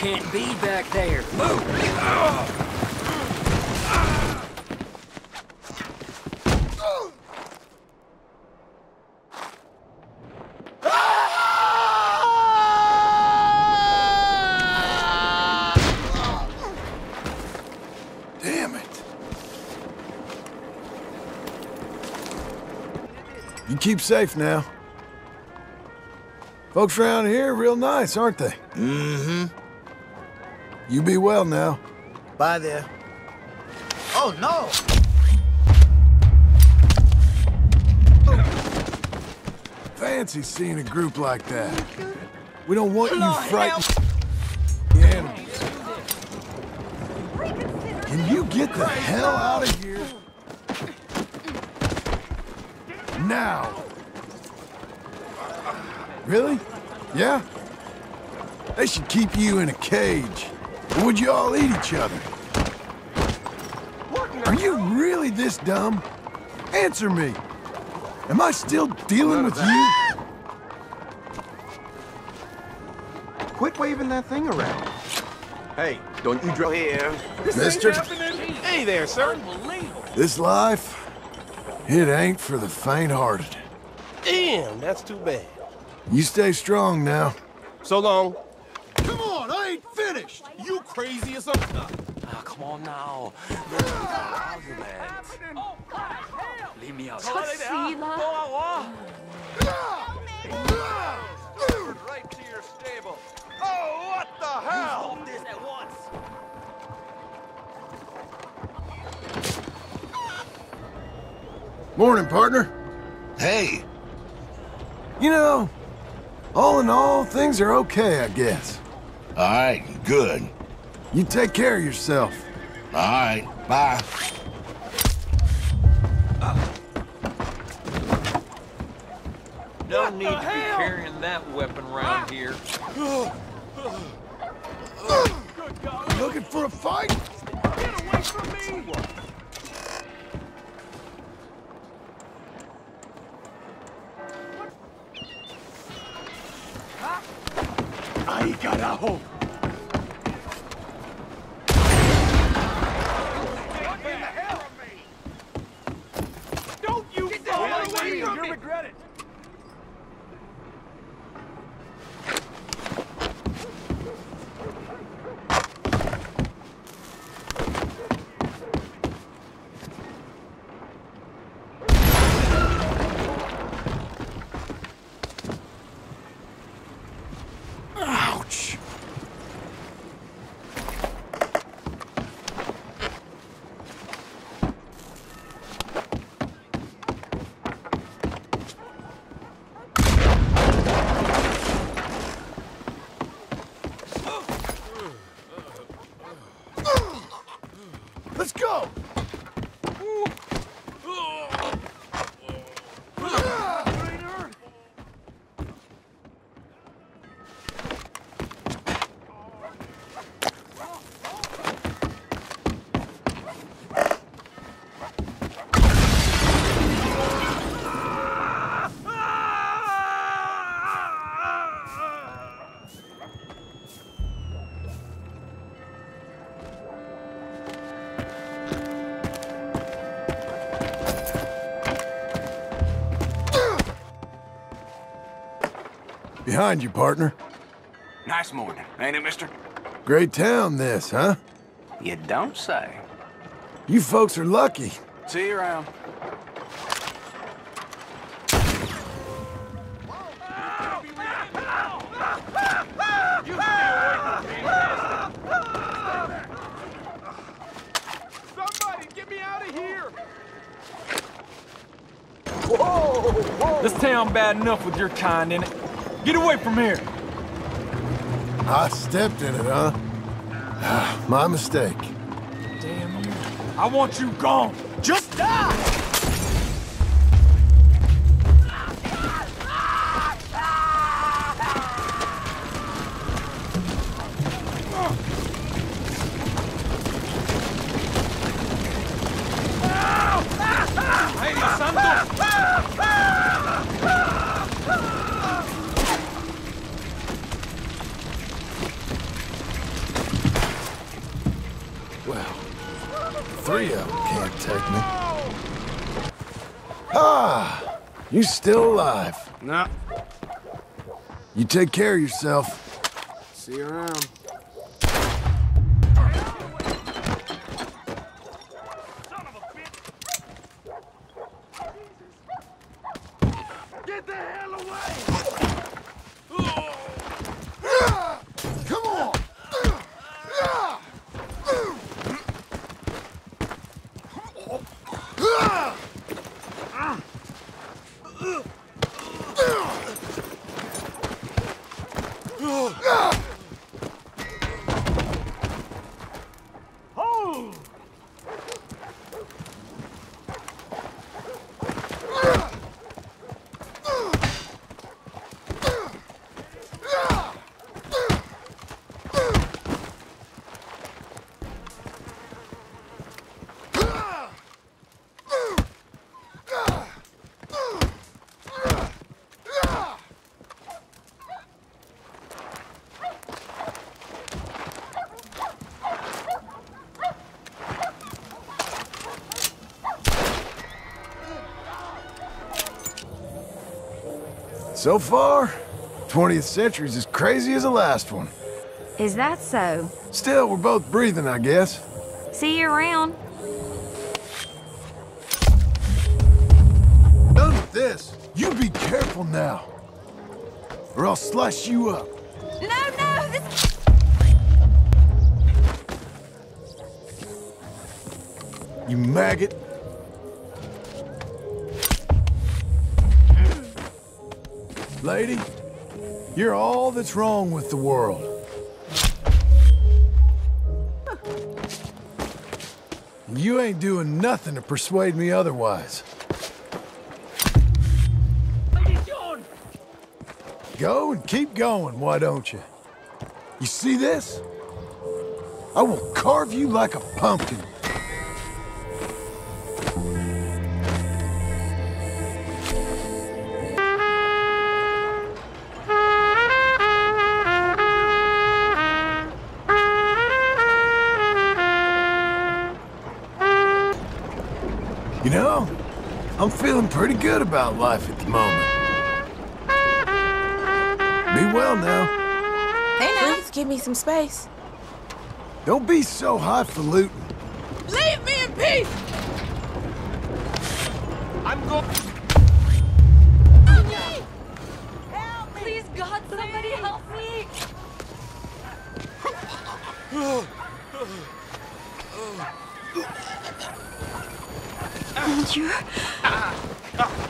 can't be back there. Move! Oh. You keep safe now. Folks around here are real nice, aren't they? Mm-hmm. You be well now. Bye there. Oh, no! Fancy seeing a group like that. We don't want you frightened the animals. Can you get the hell out of here? Now! Really? Yeah? They should keep you in a cage. Or would you all eat each other? Are you really this dumb? Answer me! Am I still dealing with you? Quit waving that thing around. Hey, don't you drill here. Mister? Hey there, sir! This life? It ain't for the faint-hearted. Damn, that's too bad. You stay strong now. So long. Come on, I ain't finished! You crazy as a... Oh, come on now. Leave me out. Right to your stable. Oh, what the hell? Stop this at once. Morning, partner. Hey. You know, all in all, things are okay, I guess. All right, good. You take care of yourself. All right, bye. No need to be carrying that weapon around here. Looking for a fight? Get away from me! ¡Ay, carajo! Don't you get the hell away from me! You'll regret it! Let's go! Behind you, partner. Nice morning, ain't it, mister? Great town, this, huh? You don't say. You folks are lucky. See you around. Somebody get me out of here! Whoa, whoa. This town bad enough with your kind in it. Get away from here! I stepped in it, huh? My mistake. Damn you. I want you gone! Just die! Three of them can't take me. Ah! You still alive? No. You take care of yourself. See you around. So far, 20th century's as crazy as the last one. Is that so? Still, we're both breathing, I guess. See you around. Done with this. You be careful now, or I'll slice you up. No, no! This... You maggot. Lady, you're all that's wrong with the world. You ain't doing nothing to persuade me otherwise. Go and keep going, why don't you? You see this? I will carve you like a pumpkin. You know, I'm feeling pretty good about life at the moment. Be well now. Hey now. Please give me some space. Don't be so highfalutin. Leave me in peace! I'm going... Help me! Help me! Please, God, somebody help me! Thank you.